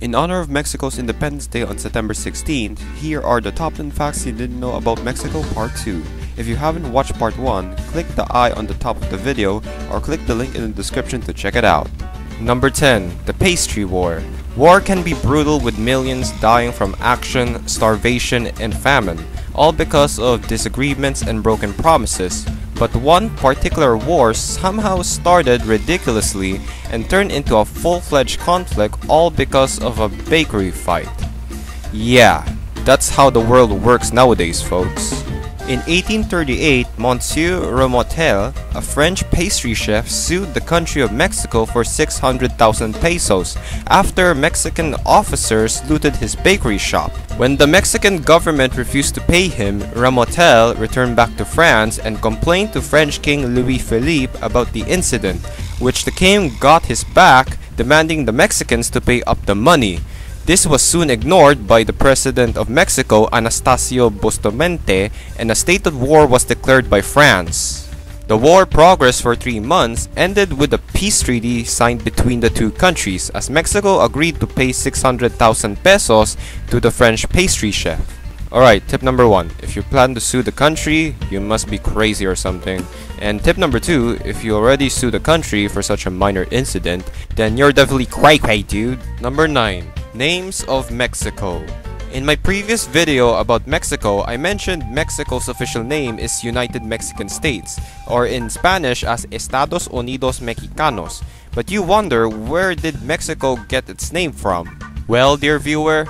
In honor of Mexico's Independence Day on September 16th, here are the top 10 facts you didn't know about Mexico Part 2. If you haven't watched Part 1, click the eye on the top of the video or click the link in the description to check it out. Number 10. The Pastry War. War can be brutal, with millions dying from action, starvation, and famine, all because of disagreements and broken promises. But one particular war somehow started ridiculously and turned into a full-fledged conflict, all because of a bakery fight. Yeah, that's how the world works nowadays, folks. In 1838, Monsieur Ramotel, a French pastry chef, sued the country of Mexico for 600,000 pesos after Mexican officers looted his bakery shop. When the Mexican government refused to pay him, Ramotel returned back to France and complained to French King Louis-Philippe about the incident, which the king got his back, demanding the Mexicans to pay up the money. This was soon ignored by the President of Mexico, Anastasio Bustamante, and a state of war was declared by France. The war progressed for 3 months, ended with a peace treaty signed between the two countries, as Mexico agreed to pay 600,000 pesos to the French pastry chef. Alright, tip number 1, if you plan to sue the country, you must be crazy or something. And tip number 2, if you already sued the country for such a minor incident, then you're definitely cray-cray, dude. Number 9. Names of Mexico. In my previous video about Mexico, I mentioned Mexico's official name is United Mexican States, or in Spanish as Estados Unidos Mexicanos. But you wonder, where did Mexico get its name from? Well, dear viewer,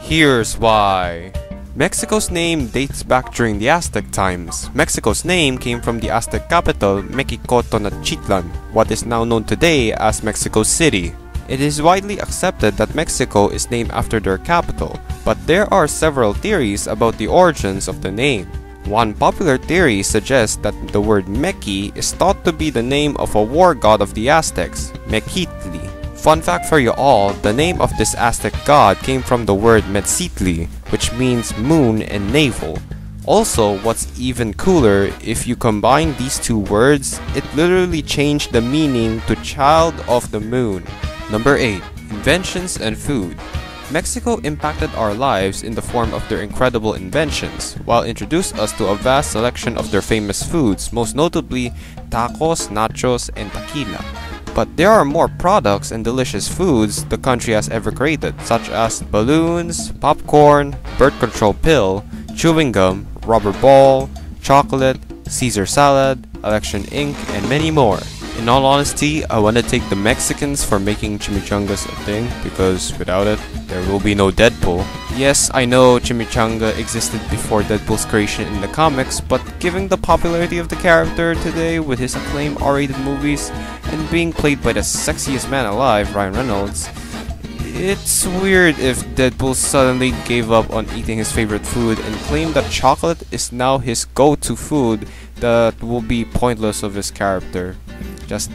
here's why. Mexico's name dates back during the Aztec times. Mexico's name came from the Aztec capital, Mexico-Tenochtitlan, what is now known today as Mexico City. It is widely accepted that Mexico is named after their capital, but there are several theories about the origins of the name. One popular theory suggests that the word Mexi is thought to be the name of a war god of the Aztecs, Mexitli. Fun fact for you all, the name of this Aztec god came from the word Metzitli, which means moon and navel. Also, what's even cooler, if you combine these two words, it literally changed the meaning to child of the moon. Number 8. Inventions and food. Mexico impacted our lives in the form of their incredible inventions, while introduced us to a vast selection of their famous foods, most notably tacos, nachos, and tequila. But there are more products and delicious foods the country has ever created, such as balloons, popcorn, birth control pill, chewing gum, rubber ball, chocolate, Caesar salad, election ink, and many more. In all honesty, I want to take the Mexicans for making chimichangas a thing, because without it, there will be no Deadpool. Yes, I know chimichanga existed before Deadpool's creation in the comics, but given the popularity of the character today with his acclaimed R-rated movies and being played by the sexiest man alive, Ryan Reynolds, it's weird if Deadpool suddenly gave up on eating his favorite food and claimed that chocolate is now his go-to food that will be pointless of his character. Just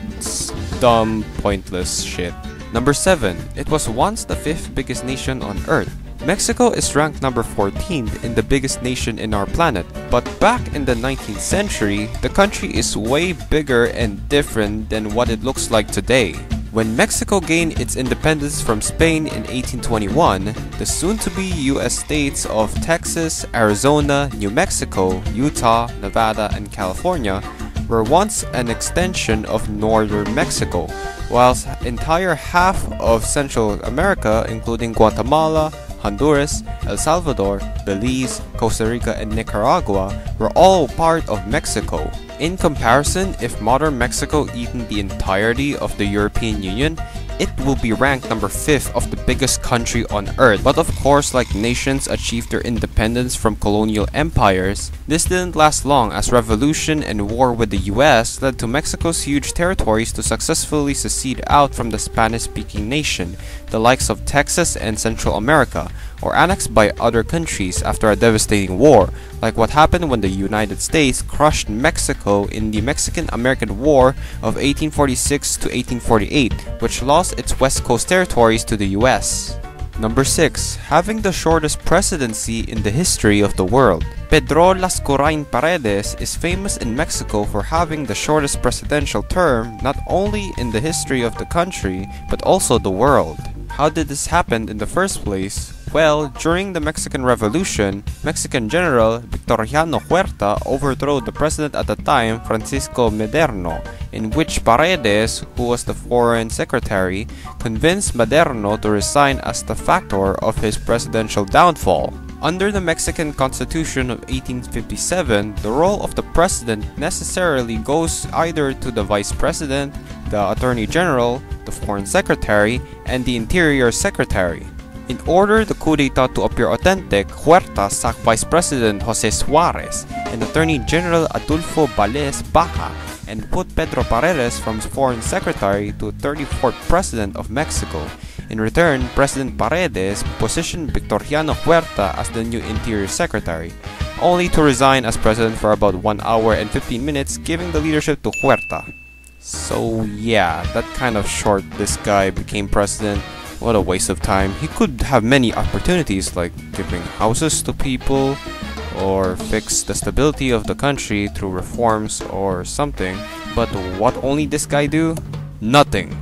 dumb, pointless shit. Number 7. It was once the 5th biggest nation on Earth. Mexico is ranked number 14th in the biggest nation in our planet, but back in the 19th century, the country is way bigger and different than what it looks like today. When Mexico gained its independence from Spain in 1821, the soon-to-be US states of Texas, Arizona, New Mexico, Utah, Nevada, and California were once an extension of northern Mexico, whilst entire half of Central America, including Guatemala, Honduras, El Salvador, Belize, Costa Rica, and Nicaragua, were all part of Mexico. In comparison, if modern Mexico eaten the entirety of the European Union, it will be ranked number 5th of the biggest country on Earth. But of course, like nations achieved their independence from colonial empires, this didn't last long, as revolution and war with the US led to Mexico's huge territories to successfully secede out from the Spanish-speaking nation, the likes of Texas and Central America, or annexed by other countries after a devastating war, like what happened when the United States crushed Mexico in the Mexican-American War of 1846 to 1848, which lost its West Coast territories to the US. Number 6. Having the shortest presidency in the history of the world. Pedro Lascuráin Paredes is famous in Mexico for having the shortest presidential term not only in the history of the country, but also the world. How did this happen in the first place? Well, during the Mexican Revolution, Mexican General Victoriano Huerta overthrew the president at the time, Francisco Madero, in which Paredes, who was the foreign secretary, convinced Madero to resign as the factor of his presidential downfall. Under the Mexican Constitution of 1857, the role of the president necessarily goes either to the vice president, the attorney general, the foreign secretary, and the interior secretary. In order the coup d'etat to appear authentic, Huerta sacked Vice President José Suárez and Attorney General Adolfo Bales Baja and put Pedro Paredes from Foreign Secretary to 34th President of Mexico. In return, President Paredes positioned Victoriano Huerta as the new Interior Secretary, only to resign as president for about 1 hour and 15 minutes, giving the leadership to Huerta. So yeah, that kind of short this guy became president. What a waste of time. He could have many opportunities like giving houses to people or fix the stability of the country through reforms or something. But what only this guy do? Nothing.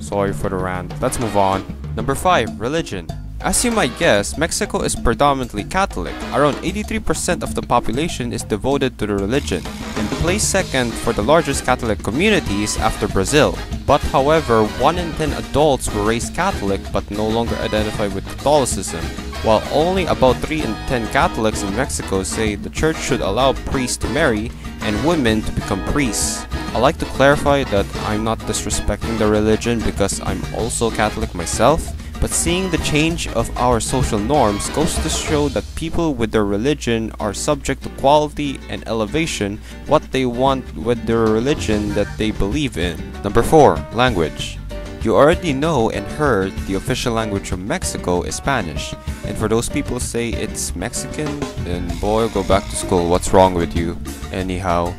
Sorry for the rant. Let's move on. Number 5. Religion. As you might guess, Mexico is predominantly Catholic. Around 83% of the population is devoted to the religion and placed second for the largest Catholic communities after Brazil. But however, 1 in 10 adults were raised Catholic but no longer identify with Catholicism, while only about 3 in 10 Catholics in Mexico say the church should allow priests to marry and women to become priests. I'd like to clarify that I'm not disrespecting the religion because I'm also Catholic myself. But seeing the change of our social norms goes to show that people with their religion are subject to quality and elevation what they want with their religion that they believe in. Number 4. Language. You already know and heard the official language of Mexico is Spanish. And for those people who say it's Mexican, then boy, go back to school, what's wrong with you? Anyhow,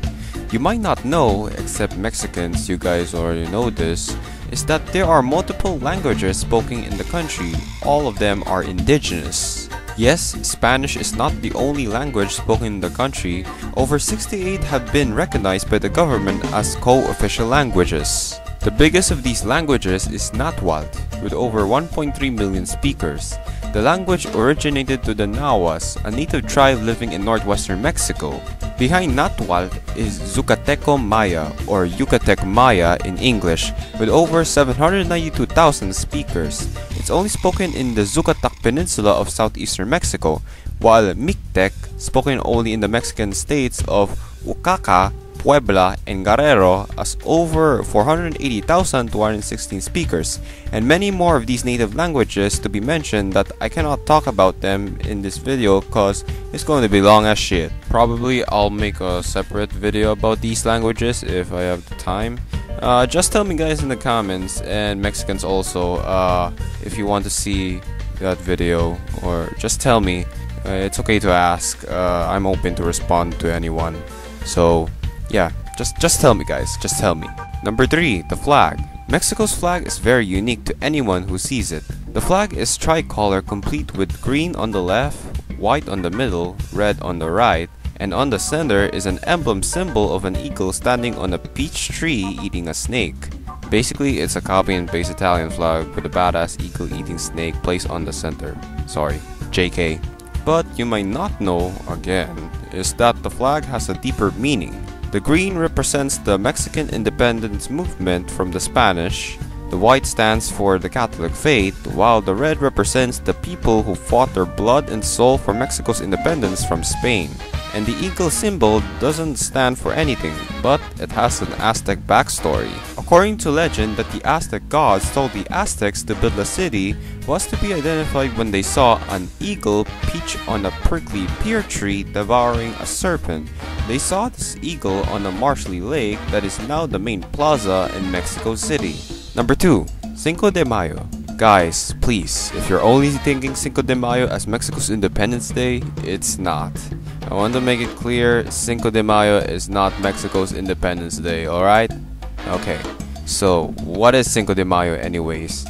you might not know, except Mexicans, you guys already know this, is that there are multiple languages spoken in the country. All of them are indigenous. Yes, Spanish is not the only language spoken in the country. Over 68 have been recognized by the government as co-official languages. The biggest of these languages is Nahuatl, with over 1.3 million speakers. The language originated to the Nahuas, a native tribe living in northwestern Mexico. Behind Nahuatl is Yucatec Maya, or Yucatec Maya in English, with over 792,000 speakers. It's only spoken in the Yucatec Peninsula of southeastern Mexico, while Mixtec, spoken only in the Mexican states of Oaxaca, Puebla, and Guerrero, has over 480,216 speakers, and many more of these native languages to be mentioned that I cannot talk about them in this video cause it's going to be long as shit. Probably I'll make a separate video about these languages if I have the time. Just tell me guys in the comments, and Mexicans also, if you want to see that video, or just tell me. It's okay to ask, I'm open to respond to anyone. So yeah, just tell me guys, just tell me. Number 3, the flag. Mexico's flag is very unique to anyone who sees it. The flag is tricolor complete with green on the left, white on the middle, red on the right, and on the center is an emblem symbol of an eagle standing on a peach tree eating a snake. Basically, it's a copy and paste Italian flag with a badass eagle eating snake placed on the center. Sorry, JK. But you might not know, again, is that the flag has a deeper meaning. The green represents the Mexican independence movement from the Spanish, the white stands for the Catholic faith, while the red represents the people who fought their blood and soul for Mexico's independence from Spain. And the eagle symbol doesn't stand for anything, but it has an Aztec backstory. According to legend that the Aztec gods told the Aztecs to build a city was to be identified when they saw an eagle perch on a prickly pear tree devouring a serpent. They saw this eagle on a marshy lake that is now the main plaza in Mexico City. Number 2. Cinco de Mayo. Guys, please, if you're only thinking Cinco de Mayo as Mexico's Independence Day, it's not. I want to make it clear, Cinco de Mayo is not Mexico's Independence Day, alright? Okay, so what is Cinco de Mayo anyways?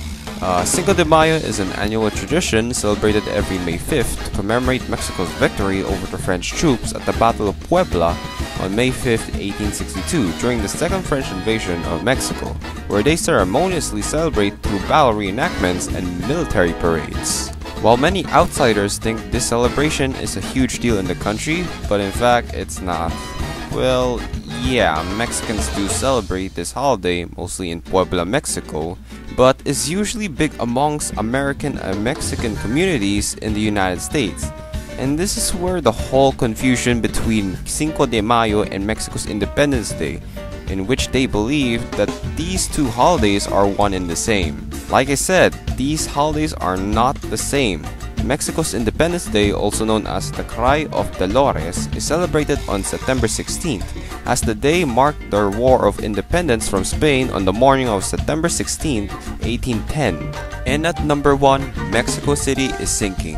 Cinco de Mayo is an annual tradition celebrated every May 5th to commemorate Mexico's victory over the French troops at the Battle of Puebla on May 5, 1862, during the Second French invasion of Mexico, where they ceremoniously celebrate through battle reenactments and military parades. While many outsiders think this celebration is a huge deal in the country, but in fact it's not. Well, yeah, Mexicans do celebrate this holiday, mostly in Puebla, Mexico, but is usually big amongst American and Mexican communities in the United States. And this is where the whole confusion between Cinco de Mayo and Mexico's Independence Day, in which they believe that these two holidays are one and the same. Like I said, these holidays are not the same. Mexico's Independence Day, also known as the Cry of Dolores, is celebrated on September 16th, as the day marked their War of Independence from Spain on the morning of September 16, 1810. And at number 1, Mexico City is sinking.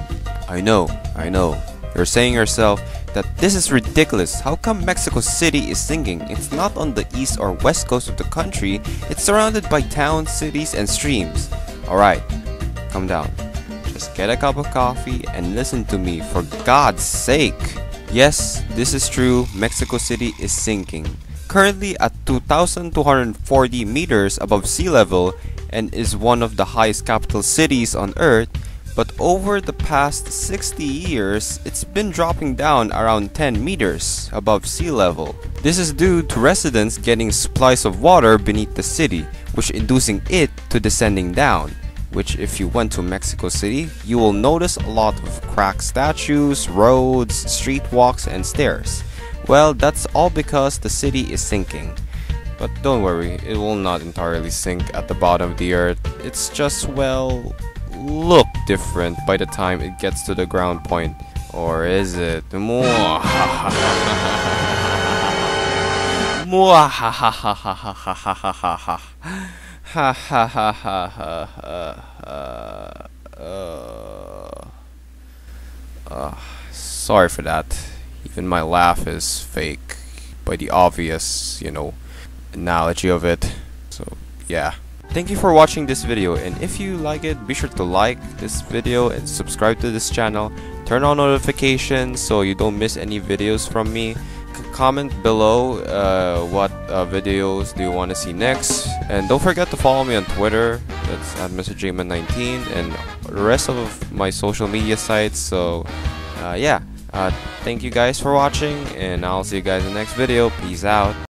I know, you're saying yourself that this is ridiculous. How come Mexico City is sinking? It's not on the east or west coast of the country, it's surrounded by towns, cities, and streams. Alright, come down. Just get a cup of coffee and listen to me, for God's sake. Yes, this is true, Mexico City is sinking. Currently at 2,240 meters above sea level and is one of the highest capital cities on earth. But over the past 60 years, it's been dropping down around 10 meters above sea level. This is due to residents getting supplies of water beneath the city, which inducing it to descending down. Which if you went to Mexico City, you will notice a lot of cracked statues, roads, streetwalks, and stairs. Well, that's all because the city is sinking. But don't worry, it will not entirely sink at the bottom of the earth. It's just, well, look different by the time it gets to the ground point. Or is it? Sorry for that. Even my laugh is fake by the obvious, analogy of it. So, yeah. Thank you for watching this video, and if you like it, be sure to like this video and subscribe to this channel. Turn on notifications so you don't miss any videos from me. Comment below what videos do you want to see next, and don't forget to follow me on Twitter. That's at MrJman19 and the rest of my social media sites. So yeah, thank you guys for watching, and I'll see you guys in the next video. Peace out.